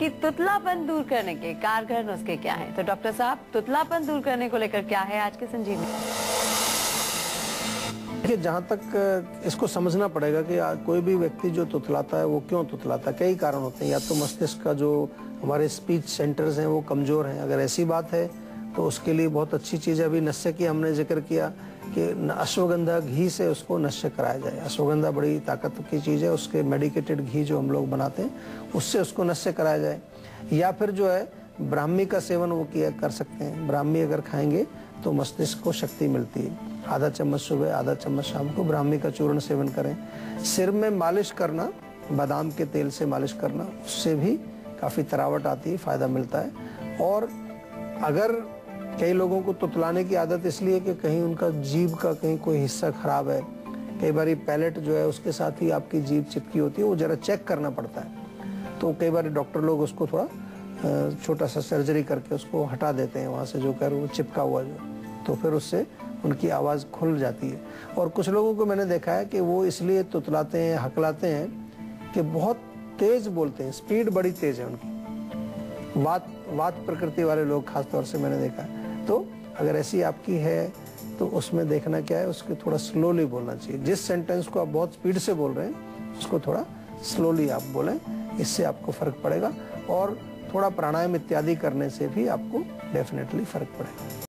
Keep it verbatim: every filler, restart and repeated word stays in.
कि तुतलापन दूर करने के कारगर नुस्खे क्या हैं? तो डॉक्टर साहब, तुतलापन दूर करने को लेकर क्या है आज के संजीवनी? देखिए, जहाँ तक इसको समझना पड़ेगा कि कोई भी व्यक्ति जो तुतलाता है वो क्यों तुतलाता है। कई कारण होते हैं। या तो मस्तिष्क का जो हमारे स्पीच सेंटर्स हैं वो कमज़ोर हैं। अगर ऐसी बात है तो उसके लिए बहुत अच्छी चीज़ है। अभी नशे की हमने जिक्र किया कि अश्वगंधा घी से उसको नशे कराया जाए। अश्वगंधा बड़ी ताकत की चीज़ है, उसके मेडिकेटेड घी जो हम लोग बनाते हैं उससे उसको नशे कराया जाए। या फिर जो है ब्राह्मी का सेवन वो किया कर सकते हैं। ब्राह्मी अगर खाएंगे तो मस्तिष्क को शक्ति मिलती है। आधा चम्मच सुबह, आधा चम्मच शाम को ब्राह्मी का चूर्ण सेवन करें। सिर में मालिश करना, बादाम के तेल से मालिश करना, उससे भी काफ़ी तरावट आती है, फ़ायदा मिलता है। और अगर कई लोगों को तुतलाने की आदत इसलिए कि कहीं उनका जीभ का कहीं कोई हिस्सा खराब है, कई बार पैलेट जो है उसके साथ ही आपकी जीभ चिपकी होती है, वो जरा चेक करना पड़ता है। तो कई बार डॉक्टर लोग उसको थोड़ा छोटा सा सर्जरी करके उसको हटा देते हैं वहाँ से, जो कर वो चिपका हुआ जो, तो फिर उससे उनकी आवाज़ खुल जाती है। और कुछ लोगों को मैंने देखा है कि वो इसलिए तुतलाते हैं, हकलाते हैं कि बहुत तेज़ बोलते हैं, स्पीड बड़ी तेज़ है उनकी। बात वात प्रकृति वाले लोग खासतौर से मैंने देखा है। तो अगर ऐसी आपकी है तो उसमें देखना क्या है, उसके थोड़ा स्लोली बोलना चाहिए। जिस सेंटेंस को आप बहुत स्पीड से बोल रहे हैं उसको थोड़ा स्लोली आप बोलें, इससे आपको फ़र्क पड़ेगा। और थोड़ा प्राणायाम इत्यादि करने से भी आपको डेफिनेटली फ़र्क पड़ेगा।